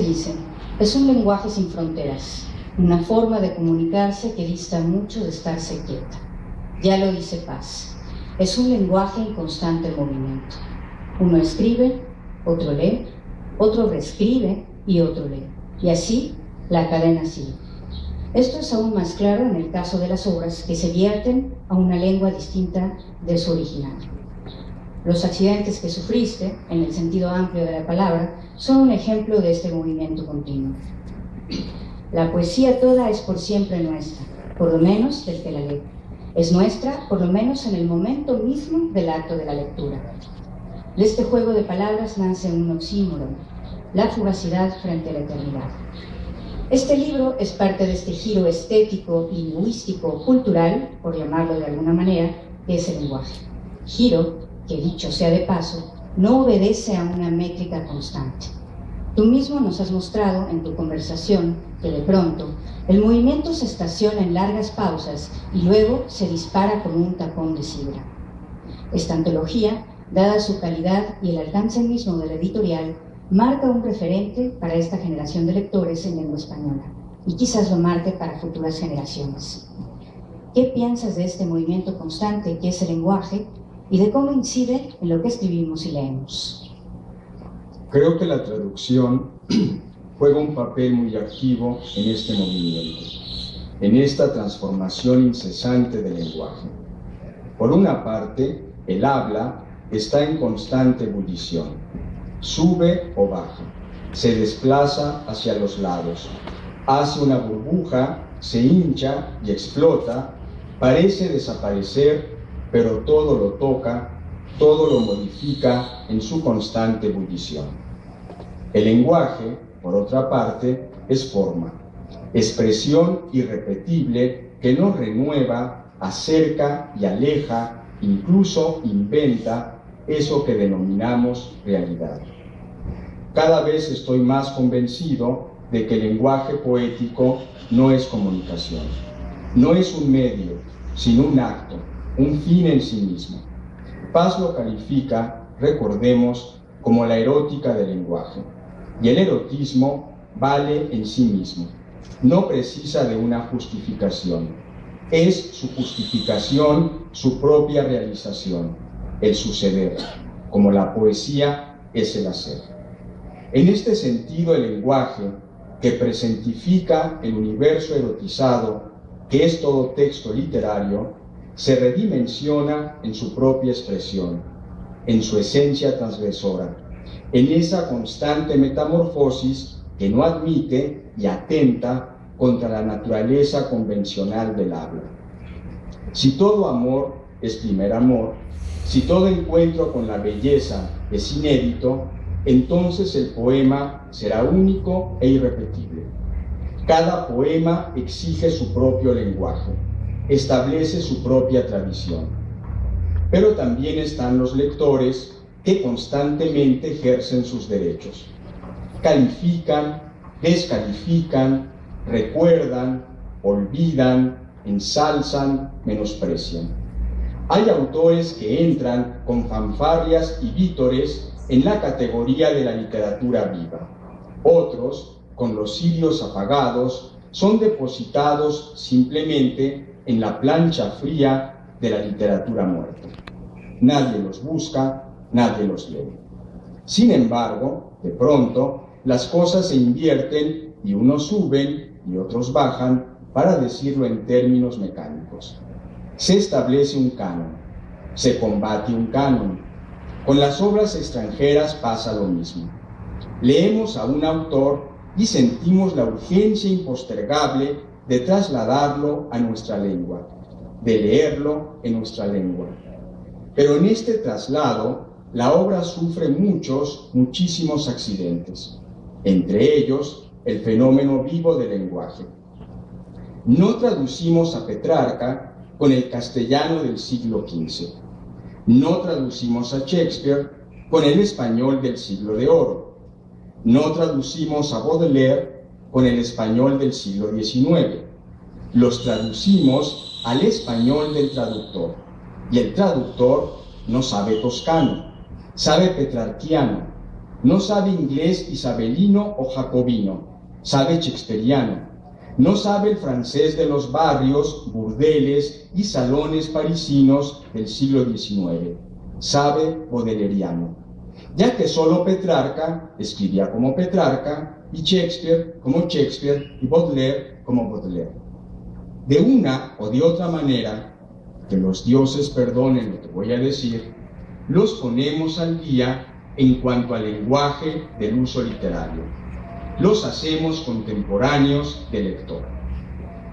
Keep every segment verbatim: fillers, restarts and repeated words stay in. dicen, es un lenguaje sin fronteras, una forma de comunicarse que dista mucho de estarse quieta. Ya lo dice Paz, es un lenguaje en constante movimiento. Uno escribe, otro lee, otro reescribe y otro lee. Y así la cadena sigue. Esto es aún más claro en el caso de las obras que se vierten a una lengua distinta de su original. Los accidentes que sufriste, en el sentido amplio de la palabra, son un ejemplo de este movimiento continuo. La poesía toda es por siempre nuestra, por lo menos del que la lee. Es nuestra, por lo menos en el momento mismo del acto de la lectura. De este juego de palabras nace un oxímoron, la fugacidad frente a la eternidad. Este libro es parte de este giro estético, lingüístico, cultural, por llamarlo de alguna manera, que es el lenguaje. Giro que, dicho sea de paso, no obedece a una métrica constante. Tú mismo nos has mostrado en tu conversación que, de pronto, el movimiento se estaciona en largas pausas y luego se dispara como un tapón de sidra. Esta antología, dada su calidad y el alcance mismo de la editorial, marca un referente para esta generación de lectores en lengua española, y quizás lo marque para futuras generaciones. ¿Qué piensas de este movimiento constante que es el lenguaje y de cómo incide en lo que escribimos y leemos? Creo que la traducción juega un papel muy activo en este movimiento, en esta transformación incesante del lenguaje. Por una parte, el habla está en constante ebullición, sube o baja, se desplaza hacia los lados, hace una burbuja, se hincha y explota, parece desaparecer, pero todo lo toca, todo lo modifica en su constante ebullición. El lenguaje, por otra parte, es forma, expresión irrepetible que nos renueva, acerca y aleja, incluso inventa eso que denominamos realidad. Cada vez estoy más convencido de que el lenguaje poético no es comunicación, no es un medio, sino un acto, un fin en sí mismo. Paz lo califica, recordemos, como la erótica del lenguaje, y el erotismo vale en sí mismo, no precisa de una justificación, es su justificación, su propia realización, el suceder, como la poesía es el hacer. En este sentido, el lenguaje, que presentifica el universo erotizado, que es todo texto literario, se redimensiona en su propia expresión, en su esencia transgresora, en esa constante metamorfosis que no admite y atenta contra la naturaleza convencional del habla. Si todo amor es primer amor, si todo encuentro con la belleza es inédito, entonces el poema será único e irrepetible. Cada poema exige su propio lenguaje, establece su propia tradición. Pero también están los lectores que constantemente ejercen sus derechos. Califican, descalifican, recuerdan, olvidan, ensalzan, menosprecian. Hay autores que entran con fanfarrias y vítores en la categoría de la literatura viva. Otros, con los cirios apagados, son depositados simplemente en la plancha fría de la literatura muerta. Nadie los busca, nadie los lee. Sin embargo, de pronto, las cosas se invierten y unos suben y otros bajan, para decirlo en términos mecánicos. Se establece un canon, se combate un canon. Con las obras extranjeras pasa lo mismo. Leemos a un autor y sentimos la urgencia impostergable de trasladarlo a nuestra lengua, de leerlo en nuestra lengua. Pero en este traslado, la obra sufre muchos, muchísimos accidentes, entre ellos el fenómeno vivo del lenguaje. No traducimos a Petrarca con el castellano del siglo quince. No traducimos a Shakespeare con el español del siglo de oro. No traducimos a Baudelaire con el español del siglo diecinueve. Los traducimos al español del traductor, y el traductor no sabe toscano, sabe petrarquiano, No sabe inglés isabelino o jacobino, sabe shakespeariano. No sabe el francés de los barrios, burdeles y salones parisinos del siglo diecinueve. Sabe bodeleriano. Ya que solo Petrarca escribía como Petrarca, y Shakespeare como Shakespeare, y Baudelaire como Baudelaire. De una o de otra manera, que los dioses perdonen lo que voy a decir, los ponemos al día en cuanto al lenguaje del uso literario. Los hacemos contemporáneos del lector.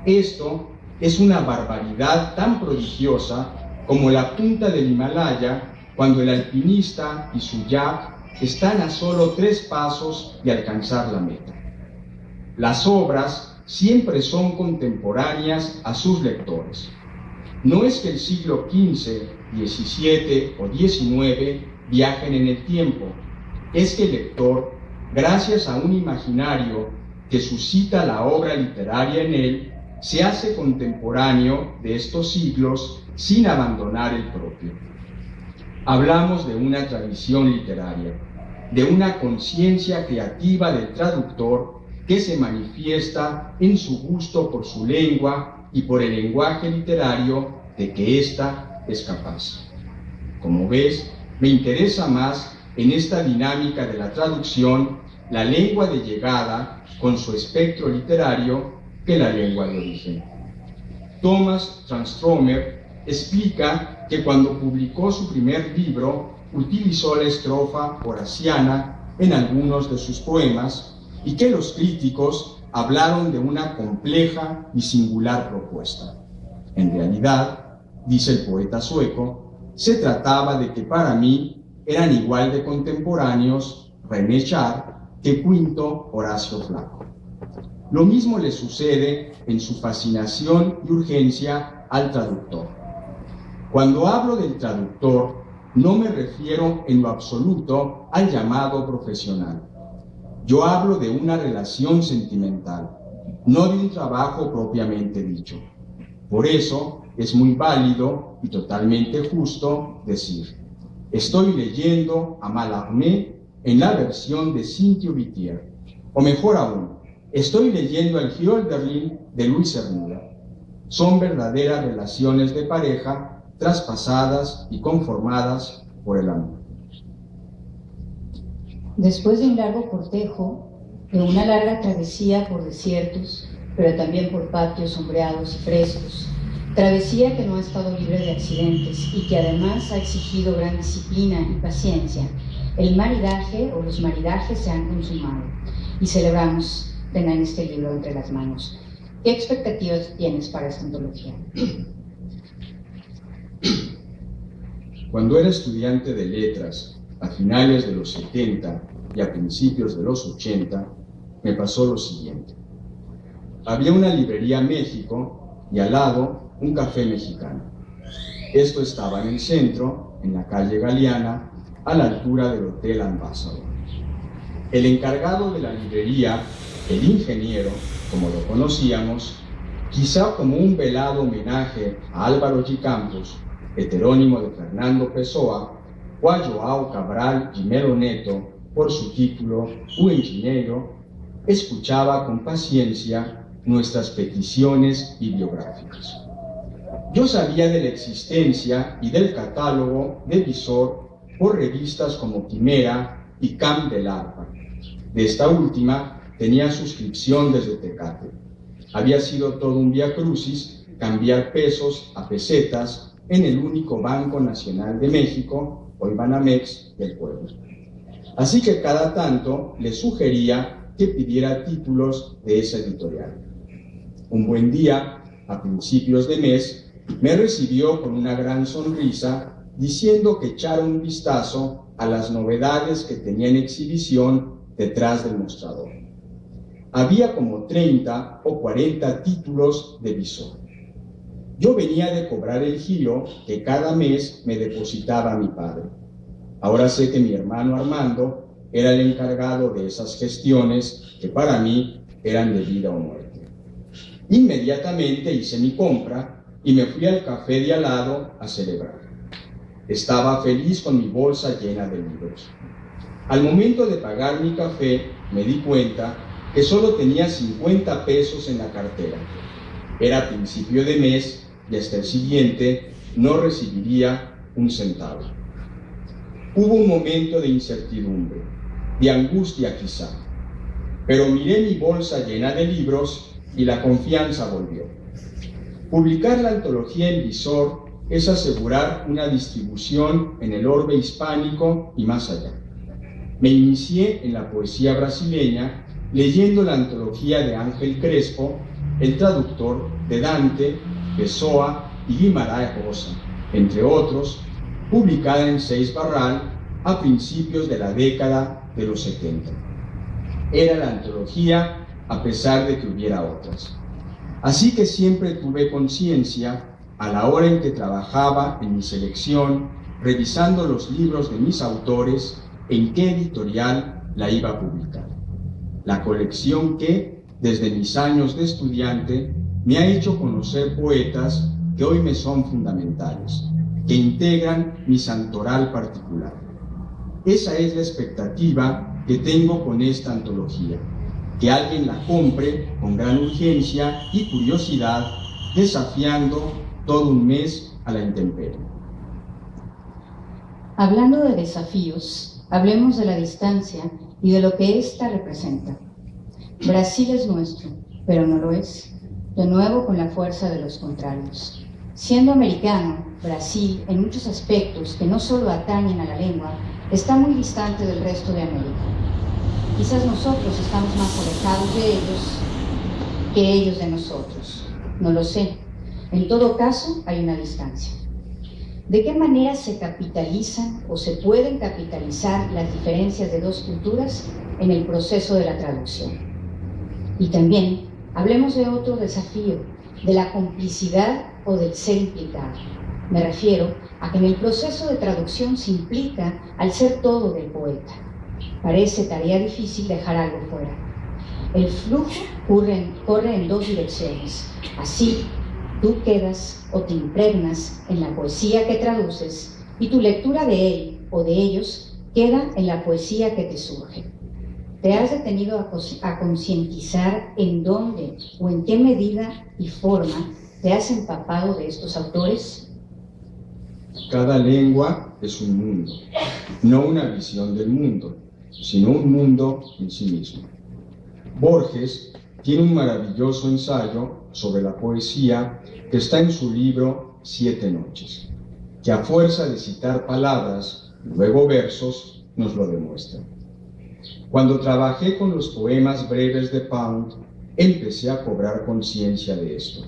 Esto es una barbaridad tan prodigiosa como la punta del Himalaya cuando el alpinista y su yak están a solo tres pasos de alcanzar la meta. Las obras siempre son contemporáneas a sus lectores. No es que el siglo quince, diecisiete o diecinueve viajen en el tiempo, es que el lector, gracias a un imaginario que suscita la obra literaria en él, se hace contemporáneo de estos siglos sin abandonar el propio. Hablamos de una tradición literaria, de una conciencia creativa del traductor que se manifiesta en su gusto por su lengua y por el lenguaje literario de que ésta es capaz. Como ves, me interesa más en esta dinámica de la traducción la lengua de llegada con su espectro literario que la lengua de origen. Tomas Tranströmer explica que cuando publicó su primer libro utilizó la estrofa horaciana en algunos de sus poemas y que los críticos hablaron de una compleja y singular propuesta. En realidad, dice el poeta sueco, se trataba de que para mí eran igual de contemporáneos René Char que Quinto Horacio Flaco. Lo mismo le sucede en su fascinación y urgencia al traductor. Cuando hablo del traductor, no me refiero en lo absoluto al llamado profesional. Yo hablo de una relación sentimental, no de un trabajo propiamente dicho. Por eso es muy válido y totalmente justo decir: estoy leyendo a Malarmé en la versión de Cintio Vitier, o mejor aún, estoy leyendo el Hölderlin de Luis Cernuda. Son verdaderas relaciones de pareja traspasadas y conformadas por el amor. Después de un largo cortejo, de una larga travesía por desiertos, pero también por patios sombreados y frescos, travesía que no ha estado libre de accidentes y que además ha exigido gran disciplina y paciencia, el maridaje o los maridajes se han consumado y celebramos tener este libro entre las manos. ¿Qué expectativas tienes para esta antología? Cuando era estudiante de letras, a finales de los setenta y a principios de los ochenta, me pasó lo siguiente. Había una librería México y al lado un café mexicano. Esto estaba en el centro, en la calle Galeana, a la altura del Hotel Ambassador. El encargado de la librería, el ingeniero, como lo conocíamos, quizá como un velado homenaje a Álvaro G. Campos, heterónimo de Fernando Pessoa, o a João Cabral de Melo Neto, por su título, o ingeniero, escuchaba con paciencia nuestras peticiones bibliográficas. Yo sabía de la existencia y del catálogo de Visor por revistas como Quimera y Camp del Arpa. De esta última tenía suscripción desde Tecate. Había sido todo un viacrucis cambiar pesos a pesetas en el único Banco Nacional de México, hoy Banamex, del pueblo. Así que cada tanto le sugería que pidiera títulos de esa editorial. Un buen día, a principios de mes, me recibió con una gran sonrisa diciendo que echara un vistazo a las novedades que tenía en exhibición detrás del mostrador. Había como treinta o cuarenta títulos de Visor. Yo venía de cobrar el giro que cada mes me depositaba mi padre. Ahora sé que mi hermano Armando era el encargado de esas gestiones que para mí eran de vida o muerte. Inmediatamente hice mi compra y me fui al café de al lado a celebrar. Estaba feliz con mi bolsa llena de libros. Al momento de pagar mi café, me di cuenta que solo tenía cincuenta pesos en la cartera. Era principio de mes y hasta el siguiente no recibiría un centavo. Hubo un momento de incertidumbre, de angustia quizá, pero miré mi bolsa llena de libros y la confianza volvió. Publicar la antología en Visor es asegurar una distribución en el orbe hispánico y más allá. Me inicié en la poesía brasileña leyendo la antología de Ángel Crespo, el traductor de Dante, Pessoa y Guimarães Rosa, entre otros, publicada en Seis Barral a principios de la década de los setenta. Era la antología a pesar de que hubiera otras. Así que siempre tuve conciencia, a la hora en que trabajaba en mi selección, revisando los libros de mis autores, en qué editorial la iba a publicar. La colección que, desde mis años de estudiante, me ha hecho conocer poetas que hoy me son fundamentales, que integran mi santoral particular. Esa es la expectativa que tengo con esta antología, que alguien la compre con gran urgencia y curiosidad, desafiando todo un mes a la intemperie. Hablando de desafíos, hablemos de la distancia y de lo que ésta representa. Brasil es nuestro, pero no lo es, de nuevo con la fuerza de los contrarios. Siendo americano, Brasil, en muchos aspectos que no solo atañen a la lengua, está muy distante del resto de América. Quizás nosotros estamos más alejados de ellos que ellos de nosotros. No lo sé. En todo caso, hay una distancia. ¿De qué manera se capitalizan o se pueden capitalizar las diferencias de dos culturas en el proceso de la traducción? Y también, hablemos de otro desafío, de la complicidad o del ser implicado. Me refiero a que en el proceso de traducción se implica al ser todo del poeta. Parece tarea difícil dejar algo fuera. El flujo corre en, corre en dos direcciones. Así, tú quedas o te impregnas en la poesía que traduces y tu lectura de él o de ellos queda en la poesía que te surge. ¿Te has detenido a, a concientizar en dónde o en qué medida y forma te has empapado de estos autores? Cada lengua es un mundo, no una visión del mundo, sino un mundo en sí mismo. Borges tiene un maravilloso ensayo sobre la poesía que está en su libro Siete Noches, que a fuerza de citar palabras, luego versos, nos lo demuestra. Cuando trabajé con los poemas breves de Pound, empecé a cobrar conciencia de esto.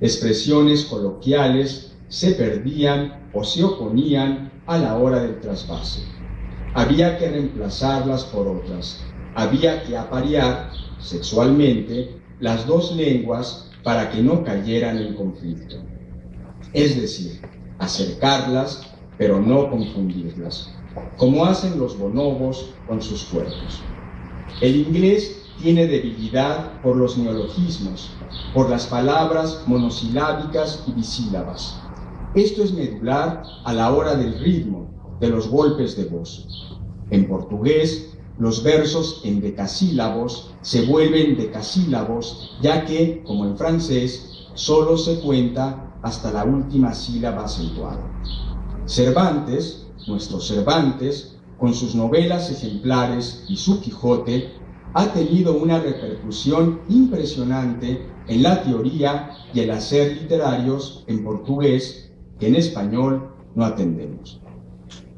Expresiones coloquiales se perdían o se oponían a la hora del trasvase. Había que reemplazarlas por otras. Había que aparear sexualmente las dos lenguas para que no cayeran en conflicto. Es decir, acercarlas, pero no confundirlas, como hacen los bonobos con sus cuerpos. El inglés tiene debilidad por los neologismos, por las palabras monosilábicas y bisílabas. Esto es medular a la hora del ritmo, de los golpes de voz. En portugués, los versos en decasílabos se vuelven decasílabos, ya que, como en francés, solo se cuenta hasta la última sílaba acentuada. Cervantes, nuestro Cervantes, con sus novelas ejemplares y su Quijote, ha tenido una repercusión impresionante en la teoría y el hacer literarios en portugués que en español no atendemos.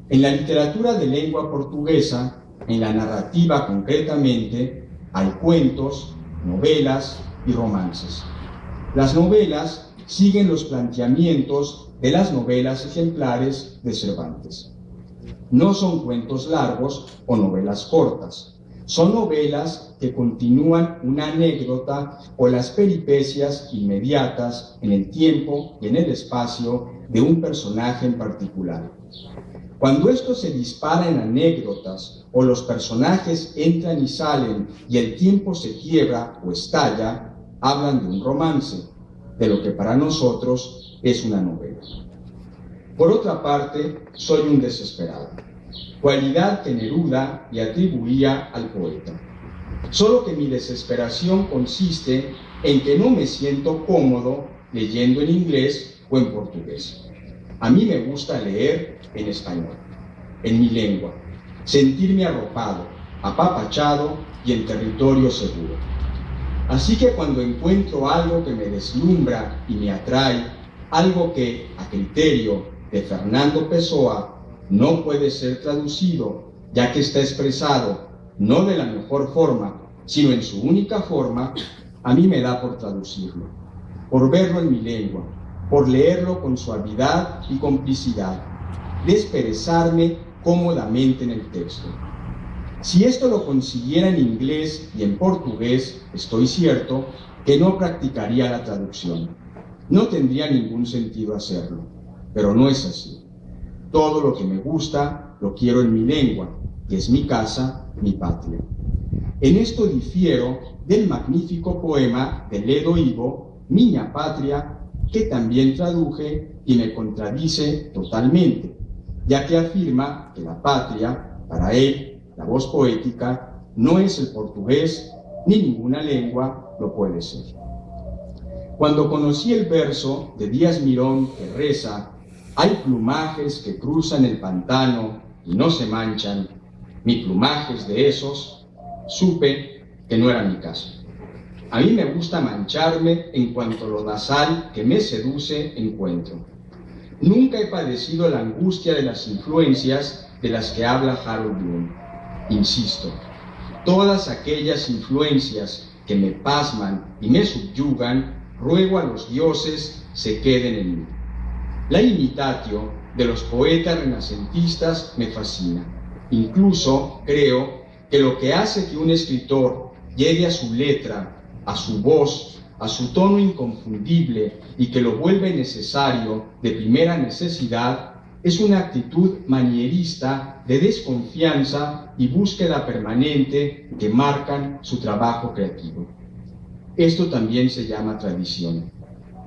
En la literatura de lengua portuguesa, en la narrativa concretamente, hay cuentos, novelas y romances. Las novelas siguen los planteamientos de las novelas ejemplares de Cervantes. No son cuentos largos o novelas cortas. Son novelas que continúan una anécdota o las peripecias inmediatas en el tiempo y en el espacio de un personaje en particular. Cuando esto se dispara en anécdotas o los personajes entran y salen y el tiempo se quiebra o estalla, hablan de un romance, de lo que para nosotros es una novela. Por otra parte, soy un desesperado. cualidad que Neruda le atribuía al poeta. Solo que mi desesperación consiste en que no me siento cómodo leyendo en inglés o en portugués. A mí me gusta leer en español, en mi lengua, sentirme arropado, apapachado y en territorio seguro. Así que cuando encuentro algo que me deslumbra y me atrae, algo que, a criterio de Fernando Pessoa, no puede ser traducido, ya que está expresado no de la mejor forma, sino en su única forma, a mí me da por traducirlo, por verlo en mi lengua, por leerlo con suavidad y complicidad, desperezarme cómodamente en el texto. Si esto lo consiguiera en inglés y en portugués, estoy cierto que no practicaría la traducción. No tendría ningún sentido hacerlo, pero no es así. Todo lo que me gusta lo quiero en mi lengua, que es mi casa, mi patria. En esto difiero del magnífico poema de Ledo Ivo, Miña Patria, que también traduje y me contradice totalmente, ya que afirma que la patria, para él, la voz poética, no es el portugués, ni ninguna lengua lo puede ser. Cuando conocí el verso de Díaz Mirón que reza, hay plumajes que cruzan el pantano y no se manchan, mi plumaje es de esos, supe que no era mi caso. A mí me gusta mancharme en cuanto lo nasal que me seduce encuentro. Nunca he padecido la angustia de las influencias de las que habla Harold Bloom. Insisto, todas aquellas influencias que me pasman y me subyugan, ruego a los dioses se queden en mí. La imitatio de los poetas renacentistas me fascina. Incluso creo que lo que hace que un escritor llegue a su letra, a su voz, a su tono inconfundible y que lo vuelve necesario, de primera necesidad, es una actitud manierista de desconfianza y búsqueda permanente que marcan su trabajo creativo. Esto también se llama tradición.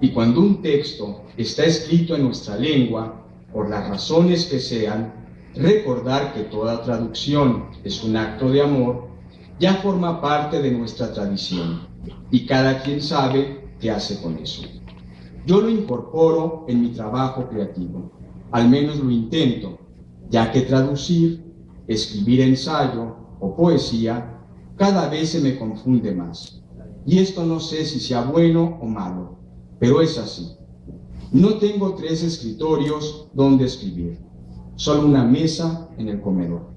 Y cuando un texto está escrito en nuestra lengua, por las razones que sean, recordar que toda traducción es un acto de amor, ya forma parte de nuestra tradición, y cada quien sabe qué hace con eso. Yo lo incorporo en mi trabajo creativo. Al menos lo intento, ya que traducir, escribir ensayo o poesía, cada vez se me confunde más. Y esto no sé si sea bueno o malo, pero es así. No tengo tres escritorios donde escribir, solo una mesa en el comedor.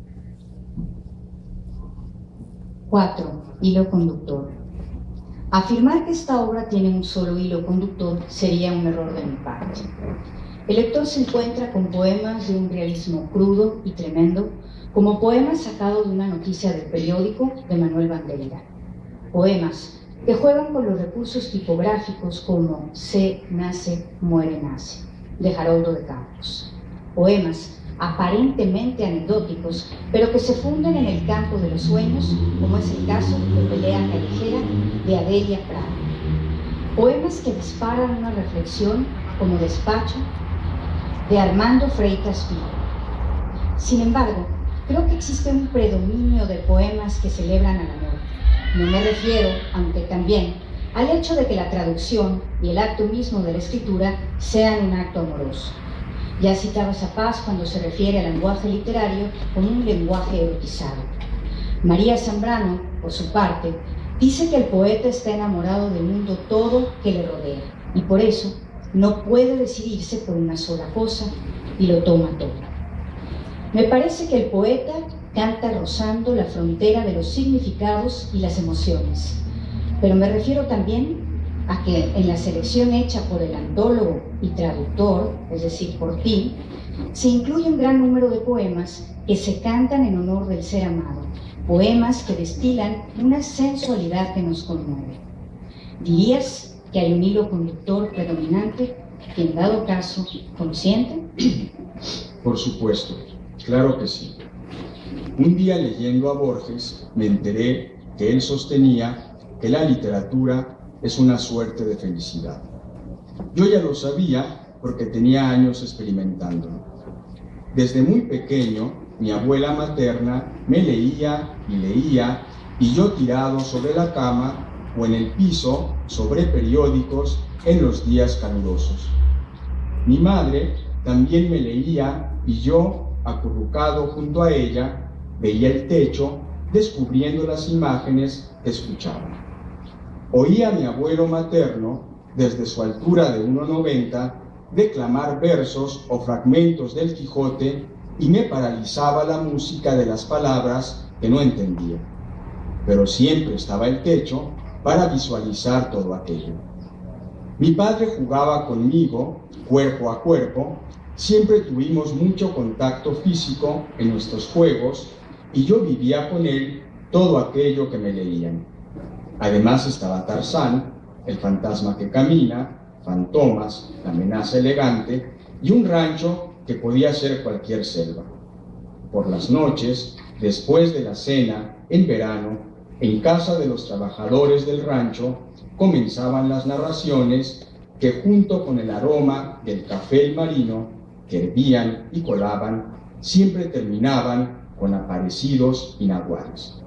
cuatro. Hilo conductor. Afirmar que esta obra tiene un solo hilo conductor sería un error de mi parte. El lector se encuentra con poemas de un realismo crudo y tremendo, como poemas sacados de una noticia del periódico de Manuel Bandeira. Poemas que juegan con los recursos tipográficos como Se nace, muere, nace, de Gerardo de Campos. Poemas aparentemente anecdóticos, pero que se funden en el campo de los sueños, como es el caso de Pelea Callejera de Adelia Prado. Poemas que disparan una reflexión como Despacho, de Armando Freitas Vigo. Sin embargo, creo que existe un predominio de poemas que celebran al amor. No me refiero, aunque también, al hecho de que la traducción y el acto mismo de la escritura sean un acto amoroso. Ya citabas a Paz cuando se refiere al lenguaje literario como un lenguaje erotizado. María Zambrano, por su parte, dice que el poeta está enamorado del mundo todo que le rodea, y por eso no puede decidirse por una sola cosa y lo toma todo. Me parece que el poeta canta rozando la frontera de los significados y las emociones, pero me refiero también a que en la selección hecha por el antólogo y traductor, es decir, por ti, se incluye un gran número de poemas que se cantan en honor del ser amado, poemas que destilan una sensualidad que nos conmueve. ¿Dirías que hay un hilo conductor predominante, que en dado caso, consciente? Por supuesto, claro que sí. Un día leyendo a Borges, me enteré que él sostenía que la literatura es una suerte de felicidad. Yo ya lo sabía porque tenía años experimentándolo. Desde muy pequeño mi abuela materna me leía y leía, y yo tirado sobre la cama o en el piso sobre periódicos en los días calurosos. Mi madre también me leía y yo, acurrucado junto a ella, veía el techo, descubriendo las imágenes que escuchaba. Oía a mi abuelo materno, desde su altura de uno noventa, declamar versos o fragmentos del Quijote, y me paralizaba la música de las palabras que no entendía. Pero siempre estaba el techo para visualizar todo aquello. Mi padre jugaba conmigo, cuerpo a cuerpo. Siempre tuvimos mucho contacto físico en nuestros juegos y yo vivía con él todo aquello que me leían. Además estaba Tarzán, el fantasma que camina, Fantomas, la amenaza elegante y un rancho que podía ser cualquier selva. Por las noches, después de la cena, en verano, en casa de los trabajadores del rancho, comenzaban las narraciones que, junto con el aroma del café y marino que hervían y colaban, siempre terminaban con aparecidos y nahuales.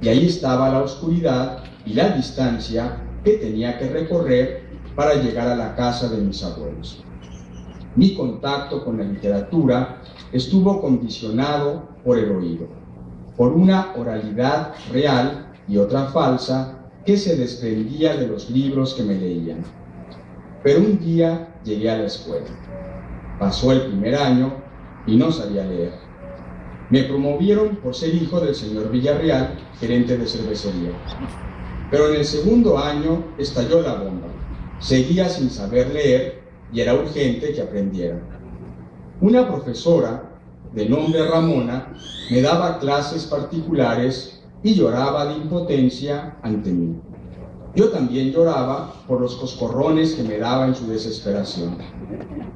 Y ahí estaba la oscuridad y la distancia que tenía que recorrer para llegar a la casa de mis abuelos. Mi contacto con la literatura estuvo condicionado por el oído, por una oralidad real y otra falsa que se desprendía de los libros que me leían. Pero un día llegué a la escuela. Pasó el primer año y no sabía leer. Me promovieron por ser hijo del señor Villarreal, gerente de cervecería. Pero en el segundo año estalló la bomba. Seguía sin saber leer y era urgente que aprendiera. Una profesora, de nombre Ramona, me daba clases particulares y lloraba de impotencia ante mí. Yo también lloraba por los coscorrones que me daba en su desesperación.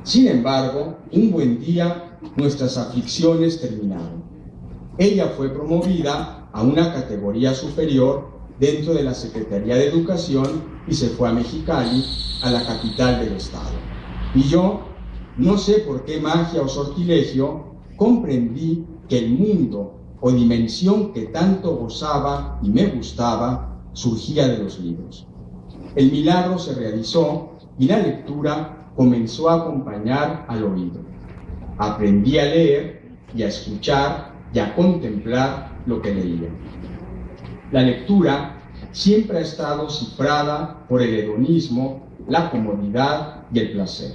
Sin embargo, un buen día nuestras aflicciones terminaron. Ella fue promovida a una categoría superior dentro de la Secretaría de Educación y se fue a Mexicali, a la capital del estado. Y yo, no sé por qué magia o sortilegio, comprendí que el mundo o dimensión que tanto gozaba y me gustaba surgía de los libros. El milagro se realizó y la lectura comenzó a acompañar al oído. Aprendí a leer y a escuchar y a contemplar lo que leía. La lectura siempre ha estado cifrada por el hedonismo, la comodidad y el placer.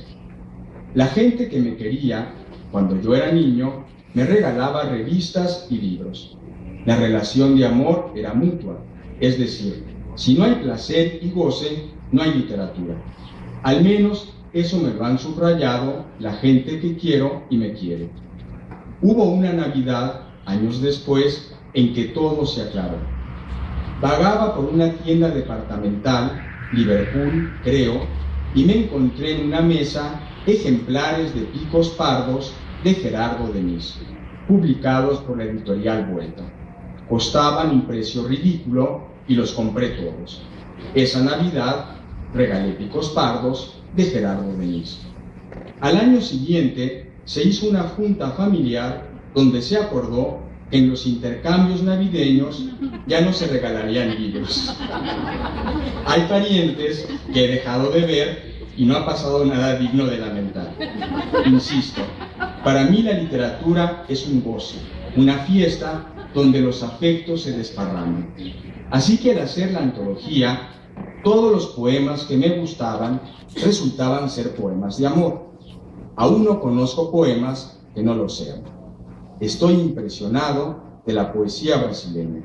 La gente que me quería, cuando yo era niño, me regalaba revistas y libros. La relación de amor era mutua, es decir, si no hay placer y goce, no hay literatura. Al menos eso me lo han subrayado la gente que quiero y me quiere. Hubo una Navidad, años después, en que todo se aclaró. Vagaba por una tienda departamental, Liverpool, creo, y me encontré en una mesa ejemplares de Picos Pardos de Gerardo Denis, publicados por la editorial Vuelta. Costaban un precio ridículo y los compré todos. Esa Navidad regalé Picos Pardos de Gerardo Denis. Al año siguiente se hizo una junta familiar donde se acordó que en los intercambios navideños ya no se regalarían libros. Hay parientes que he dejado de ver y no ha pasado nada digno de lamentar. Insisto, para mí la literatura es un gozo, una fiesta donde los afectos se desparraman. Así que al hacer la antología, todos los poemas que me gustaban resultaban ser poemas de amor. Aún no conozco poemas que no lo sean. Estoy impresionado de la poesía brasileña.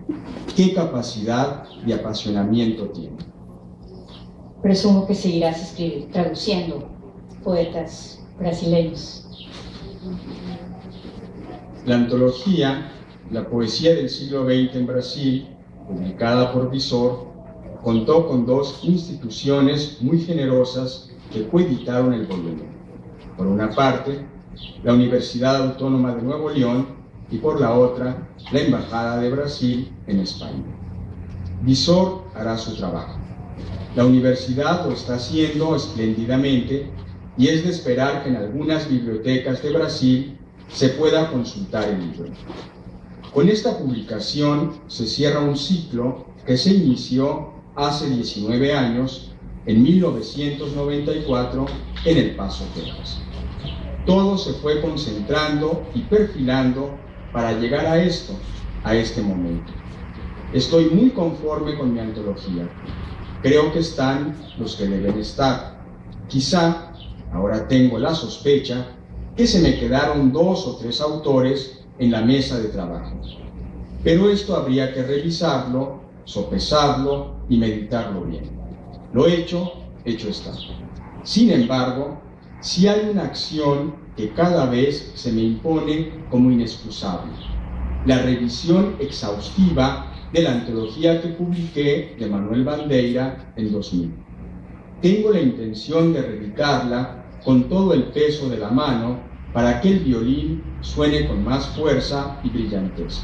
¿Qué capacidad de apasionamiento tiene? Presumo que seguirás escribiendo, traduciendo poetas brasileños. La antología, la poesía del siglo veinte en Brasil, publicada por Visor, contó con dos instituciones muy generosas que coeditaron el volumen. Por una parte, la Universidad Autónoma de Nuevo León y por la otra, la Embajada de Brasil en España. Visor hará su trabajo. La universidad lo está haciendo espléndidamente y es de esperar que en algunas bibliotecas de Brasil se pueda consultar el libro. Con esta publicación se cierra un ciclo que se inició hace diecinueve años, en mil novecientos noventa y cuatro, en El Paso, Texas. Todo se fue concentrando y perfilando para llegar a esto, a este momento. Estoy muy conforme con mi antología. Creo que están los que deben estar. Quizá, ahora tengo la sospecha, que se me quedaron dos o tres autores en la mesa de trabajo. Pero esto habría que revisarlo, sopesarlo y meditarlo bien. Lo hecho, hecho está. Sin embargo, sí hay una acción que cada vez se me impone como inexcusable: la revisión exhaustiva de la antología que publiqué de Manuel Bandeira en dos mil. Tengo la intención de reeditarla con todo el peso de la mano para que el violín suene con más fuerza y brillantez.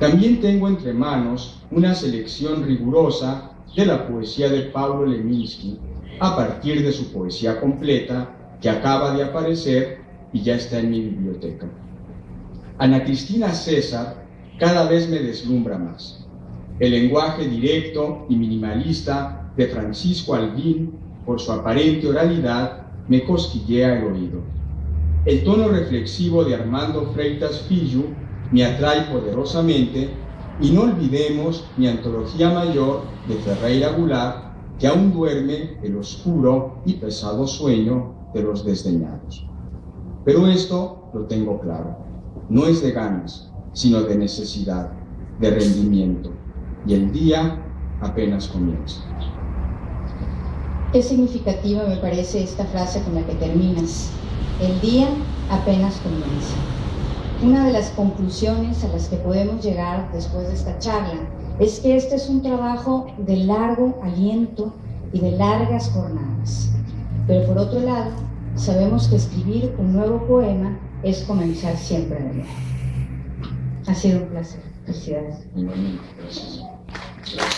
También tengo entre manos una selección rigurosa de la poesía de Pablo Leminski a partir de su poesía completa, que acaba de aparecer y ya está en mi biblioteca. Ana Cristina César cada vez me deslumbra más. El lenguaje directo y minimalista de Francisco Alvin, por su aparente oralidad, me cosquillea el oído. El tono reflexivo de Armando Freitas Fillu me atrae poderosamente, y no olvidemos mi antología mayor de Ferreira Goulart, que aún duerme el oscuro y pesado sueño de los desdeñados. Pero esto lo tengo claro: no es de ganas, sino de necesidad, de rendimiento, y el día apenas comienza. Es significativa, me parece, esta frase con la que terminas: el día apenas comienza. Una de las conclusiones a las que podemos llegar después de esta charla es que este es un trabajo de largo aliento y de largas jornadas. Pero por otro lado, sabemos que escribir un nuevo poema es comenzar siempre de nuevo. Ha sido un placer. Felicidades. Igualmente, gracias. Gracias.